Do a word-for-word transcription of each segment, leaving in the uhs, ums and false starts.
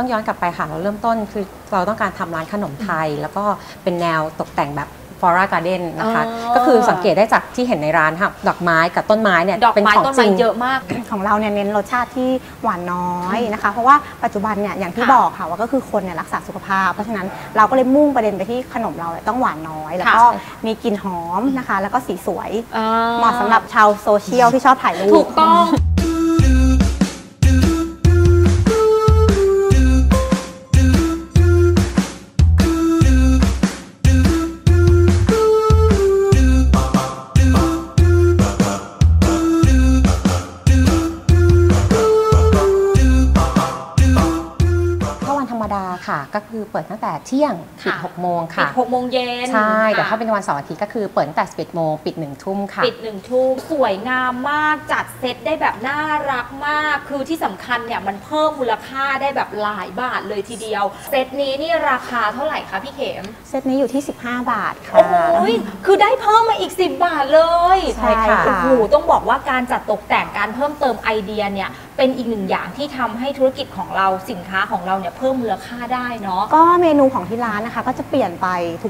ต้องย้อนกลับไปค่ะเราเริ่มต้นคือเราต้องการทำร้านขนมไทยแล้วก็เป็นแนวตกแต่งแบบฟลอราการ์เด้นนะคะก็คือสังเกตได้จากที่เห็นในร้านค่ะดอกไม้กับต้นไม้เนี่ยเป็นของจริงเยอะมากของเราเนี่ยเน้นรสชาติที่หวานน้อยนะคะเพราะว่าปัจจุบันเนี่ยอย่างที่บอกค่ะว่าก็คือคนเนี่ยรักษาสุขภาพเพราะฉะนั้นเราก็เลยมุ่งประเด็นไปที่ขนมเราต้องหวานน้อยแล้วก็มีกลิ่นหอมนะคะแล้วก็สีสวยเหมาะสำหรับชาวโซเชียลที่ชอบถ่ายรูปถูกต้องก็คือเปิดตั้งแต่เที่ยงปิดหกโมงค่ะปิดหกโมงเย็นใช่แต่ถ้าเป็นวันเสาร์อาทิตย์ก็คือเปิดตั้งแต่สิบเอ็ดโมงปิดหนึ่งทุ่มค่ะปิดหนึ่งทุ่มสวยงามมากจัดเซตได้แบบน่ารักมากคือที่สำคัญเนี่ยมันเพิ่มมูลค่าได้แบบหลายบาทเลยทีเดียวเซตนี้นี่ราคาเท่าไหร่คะพี่เข็มเซตนี้อยู่ที่สิบห้าบาทค่ะโอ้ยคือได้เพิ่มมาอีกสิบบาทเลยใช่ค่ะโอ้โหต้องบอกว่าการจัดตกแต่งการเพิ่มเติมไอเดียเนี่ยเป็นอีกหนึ่งอย่างที่ทำให้ธุรกิจของเราสินค้าของเราเนี่ยเพิ่มมูลค่าได้เนาะก็เมนูของที่ร้านนะคะก็จะเปลี่ยนไป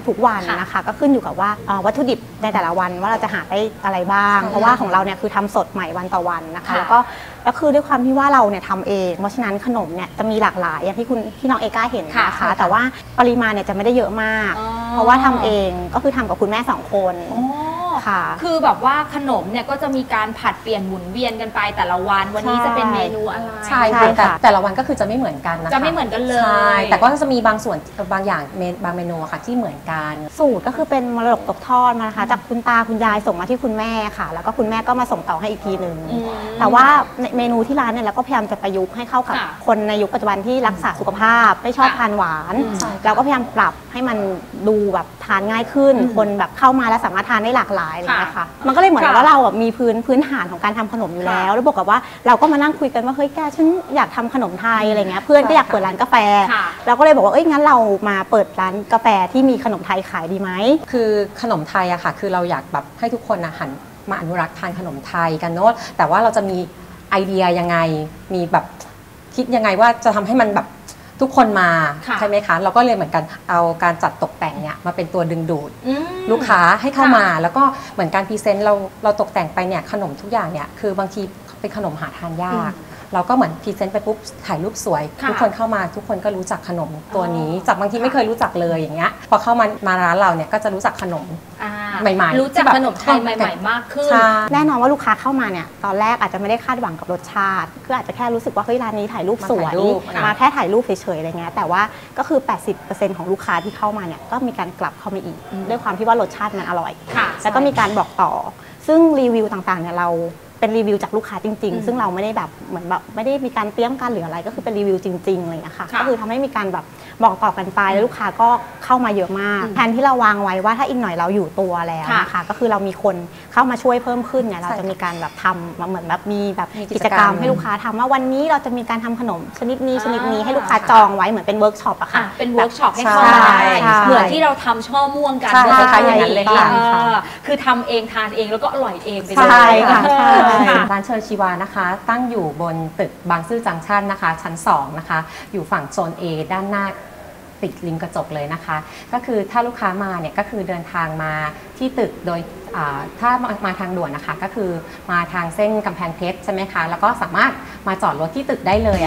ทุกๆวันนะคะก็ขึ้นอยู่กับว่าวัตถุดิบในแต่ละวันว่าเราจะหาได้อะไรบ้างเพราะว่าของเราเนี่ยคือทำสดใหม่วันต่อวันนะคะแล้วก็ก็คือด้วยความที่ว่าเราเนี่ยทำเองเพราะฉะนั้นขนมเนี่ยจะมีหลากหลายอย่างที่คุณพี่น้องเอก้าเห็นนะคะแต่ว่าปริมาณเนี่ยจะไม่ได้เยอะมากเพราะว่าทำเองก็คือทำกับคุณแม่สองคนคือแบบว่าขนมเนี่ยก็จะมีการผัดเปลี่ยนหมุนเวียนกันไปแต่ละวันวันนี้จะเป็นเมนูอะไรใช่แต่แต่ละวันก็คือจะไม่เหมือนกันนะคะจะไม่เหมือนกันเลยแต่ก็จะมีบางส่วนบางอย่างบางเมนูค่ะที่เหมือนกันสูตรก็คือเป็นมรดกตกทอดมานะคะจากคุณตาคุณยายส่งมาที่คุณแม่ค่ะแล้วก็คุณแม่ก็มาส่งต่อให้อีกทีหนึ่งแต่ว่าเมนูที่ร้านเนี่ยเราก็พยายามจะประยุกต์ให้เข้ากับคนในยุคปัจจุบันที่รักษาสุขภาพไม่ชอบทานหวานเราก็พยายามปรับให้มันดูแบบทานง่ายขึ้นคนแบบเข้ามาแล้วสามารถทานได้หลากหลายนะคะมันก็เลยเหมือนว่าเราแบบมีพื้นพื้นฐานของการทำขนมอยู่แล้วแล้วบอกกับว่าเราก็มานั่งคุยกันว่าเฮ้ยแกฉันอยากทำขนมไทยอะไรเงี้ยเพื่อนก็อยากเปิดร้านกาแฟเราก็เลยบอกว่าเอ้ยงั้นเรามาเปิดร้านกาแฟที่มีขนมไทยขายดีไหมคือขนมไทยอะค่ะคือเราอยากแบบให้ทุกคนหันมาอนุรักษ์ทานขนมไทยกันเนาะแต่ว่าเราจะมีไอเดียยังไงมีแบบคิดยังไงว่าจะทำให้มันแบบทุกคนมาใช่ไหมคะเราก็เลยเหมือนกันเอาการจัดตกแต่งเนี่ยมาเป็นตัวดึงดูดลูกค้าให้เข้ามาแล้วก็เหมือนการพรีเซนต์เราเราตกแต่งไปเนี่ยขนมทุกอย่างเนี่ยคือบางทีเป็นขนมหาทานยากเราก็เหมือนพรีเซนต์ไปปุ๊บถ่ายรูปสวยทุกคนเข้ามาทุกคนก็รู้จักขนมตัวนี้จากบางทีไม่เคยรู้จักเลยอย่างเงี้ยพอเข้ามามาร้านเราเนี่ยก็จะรู้จักขนมใหม่ๆรู้จักขนมไทยใหม่ๆมากขึ้นแน่นอนว่าลูกค้าเข้ามาเนี่ยตอนแรกอาจจะไม่ได้คาดหวังกับรสชาติคืออาจจะแค่รู้สึกว่าเฮ้ยร้านนี้ถ่ายรูปสวยมาแค่ถ่ายรูปเฉยๆอะไรเงี้ยแต่ว่าก็คือ แปดสิบเปอร์เซ็นต์ ของลูกค้าที่เข้ามาเนี่ยก็มีการกลับเข้ามาอีกด้วยความที่ว่ารสชาติมันอร่อยแล้วก็มีการบอกต่อซึ่งรีวิวต่างๆเนี่ยเราเป็นรีวิวจากลูกค้าจริงๆซึ่งเราไม่ได้แบบเหมือนแบบไม่ได้มีการเตรียมการหรืออะไรก็คือเป็นรีวิวจริงๆอะไรอย่างเงี้ยค่ะก็คือทำให้มีการแบบบอกต่อกันไปแล้วลูกค้าก็เข้ามาเยอะมากแทนที่เราวางไว้ว่าถ้าอีกหน่อยเราอยู่ตัวแล้วนะคะก็คือเรามีคนเข้ามาช่วยเพิ่มขึ้นเนี่ยเราจะมีการแบบทำเหมือนแบบมีแบบกิจกรรมให้ลูกค้าทำว่าวันนี้เราจะมีการทำขนมชนิดนี้ชนิดนี้ให้ลูกค้าจองไว้เหมือนเป็นเวิร์กช็อปอะค่ะเป็นเวิร์กช็อปให้เข้ามาได้เหมือนที่เราทำช่อม่วงกันนะคะอย่างนั้นเลยค่ะคือทำเองทานเองแล้วก็อร่อยเองไปเลยค่ะร้านเชิญชีวานะคะตั้งอยู่บนตึกบางซื่อจังชั่นนะคะชั้นสองนะคะอยู่ฝั่งโซน A ด้านหน้าติดริมกระจกเลยนะคะก็คือถ้าลูกค้ามาเนี่ยก็คือเดินทางมาที่ตึกโดยถ้ามาทางด่วนนะคะก็คือมาทางเส้นกำแพงเพชรใช่ไหมคะแล้วก็สามารถมาจอดรถที่ตึกได้เลย